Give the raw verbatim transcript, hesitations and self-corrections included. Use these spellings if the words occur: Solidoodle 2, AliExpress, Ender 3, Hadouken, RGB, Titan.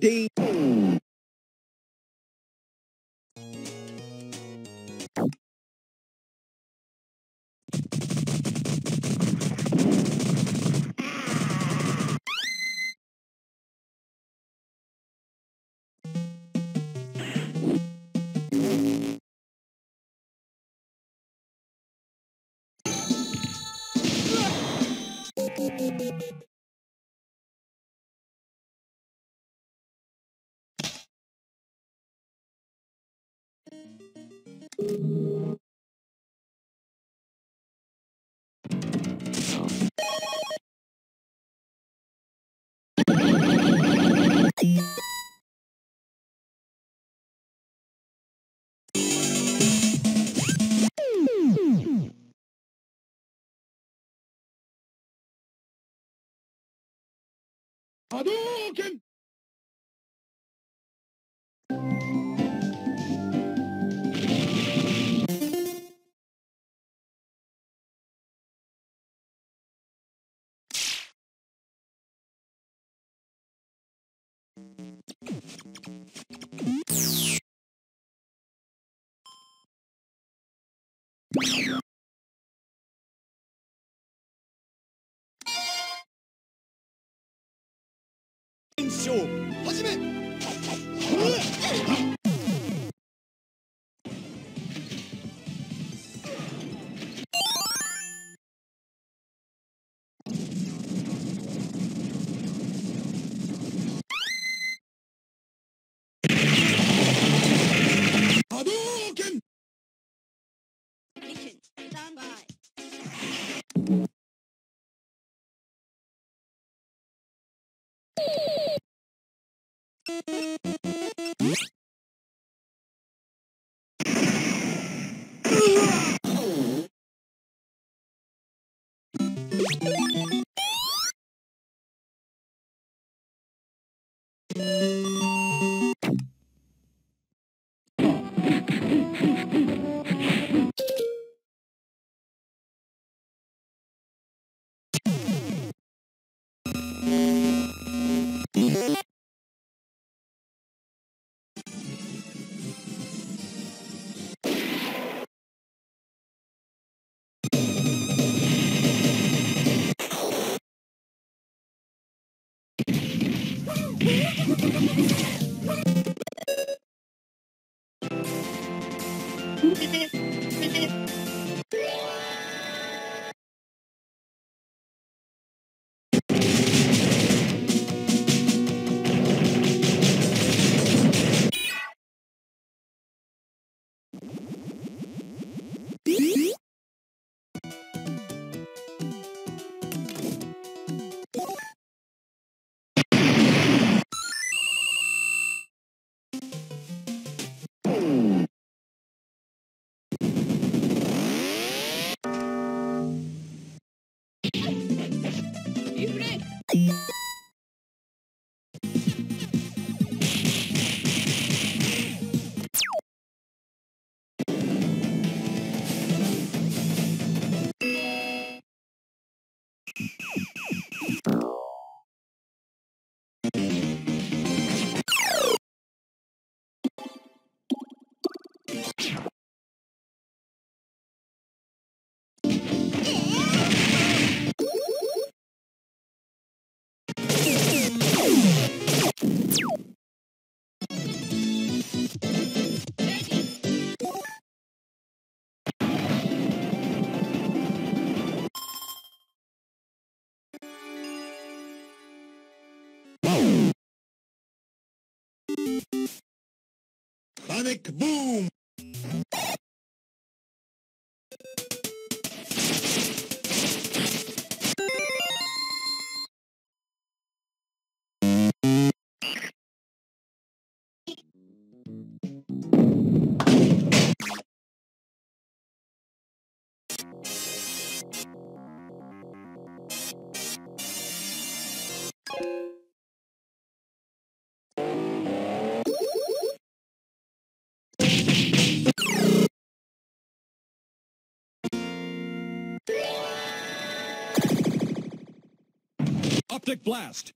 D. Hadouken! Show. Let's begin. Panic boom! Optic Blast.